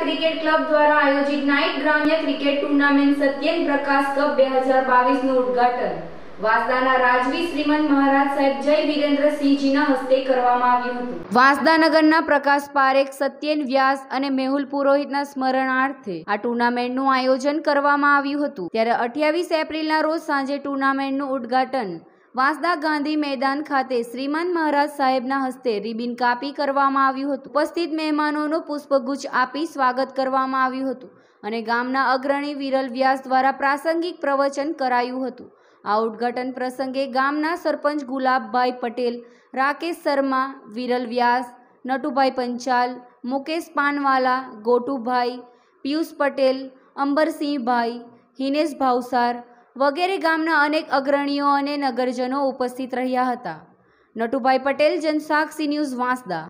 Cricket club द्वारा आयोजित night ग्राम्य cricket tournament Satyendra Prakash cup 2022 નું ઉદ્ઘાટન વાસદાના રાજવી શ્રીમંત મહારાજ સાહેબ જય વિરેન્દ્રસિંહજીના હસ્તે કરવામાં આવ્યું હતું। વાસદા નગરના પ્રકાશ પારેખ, સત્યેન વ્યાસ અને મેહુલ પુરોહિતના સ્મરણાર્થે આ ટુર્નામેન્ટનું આયોજન કરવામાં આવ્યું હતું। ત્યારે 28 એપ્રિલના રોજ સાંજે ટુર્નામેન્ટનું ઉદ્ઘાટન वांसदा गांधी मैदान खाते श्रीमान महाराज साहेबना हस्ते रिबीन कापी करवामां आव्युं हतुं। उपस्थित मेहमानोनो पुष्पगुच्छ आपी स्वागत करवामां आव्युं हतुं अने गामना अग्रणी विरल व्यास द्वारा प्रासंगिक प्रवचन करायुं हतुं। आ उद्घाटन प्रसंगे गामना सरपंच गुलाब भाई पटेल, राकेश शर्मा, विरल व्यास, नटूभाई पंचाल, मुकेश पानवाला, गोटूभाई, पीयूष पटेल, अंबरसिंह भाई, हिनेश भावसार वगैरह गामना अनेक अग्रणीओ अने नगरजनों उपस्थित रह्या हता। नटूभाई पटेल, जनसाक्षी न्यूज, वांसदा।